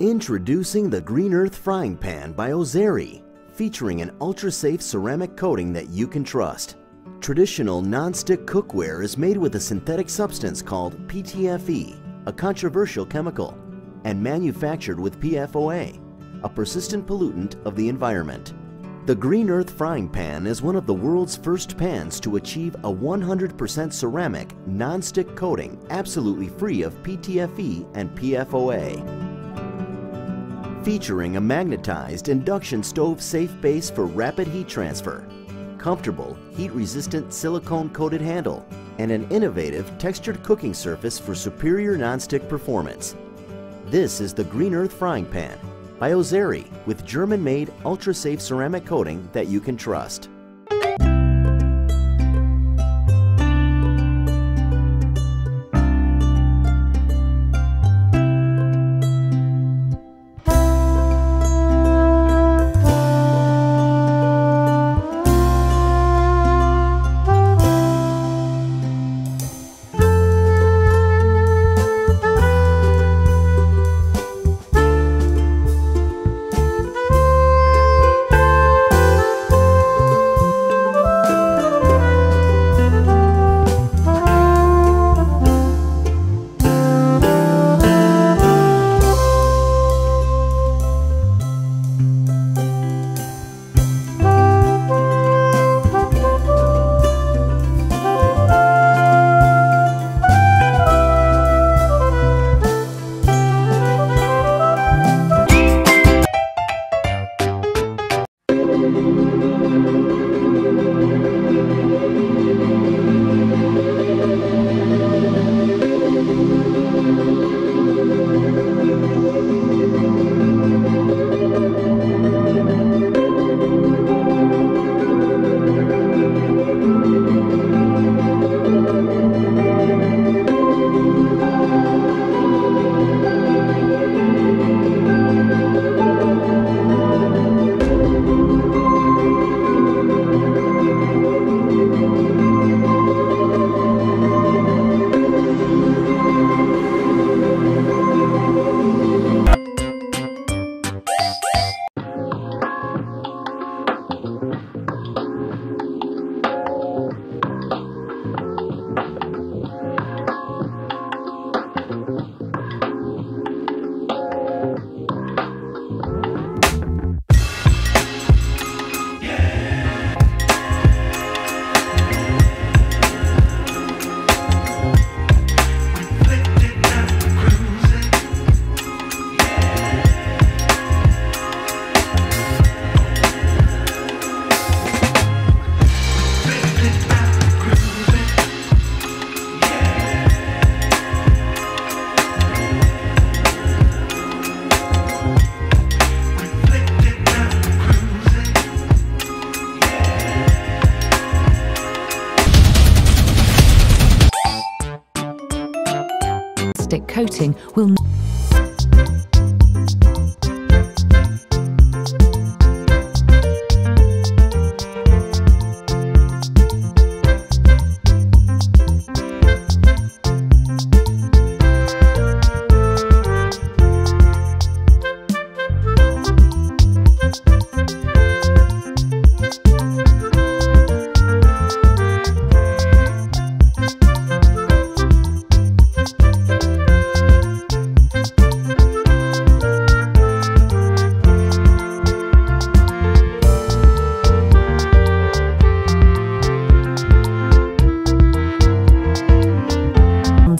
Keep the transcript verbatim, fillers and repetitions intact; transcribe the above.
Introducing the Green Earth Frying Pan by Ozeri, featuring an ultra-safe ceramic coating that you can trust. Traditional non-stick cookware is made with a synthetic substance called P T F E, a controversial chemical, and manufactured with P F O A, a persistent pollutant of the environment. The Green Earth Frying Pan is one of the world's first pans to achieve a one hundred percent ceramic, non-stick coating absolutely free of P T F E and P F O A. Featuring a magnetized induction stove safe base for rapid heat transfer, comfortable heat-resistant silicone-coated handle, and an innovative textured cooking surface for superior nonstick performance. This is the Green Earth Frying Pan by Ozeri with German-made ultra-safe ceramic coating that you can trust. Coating will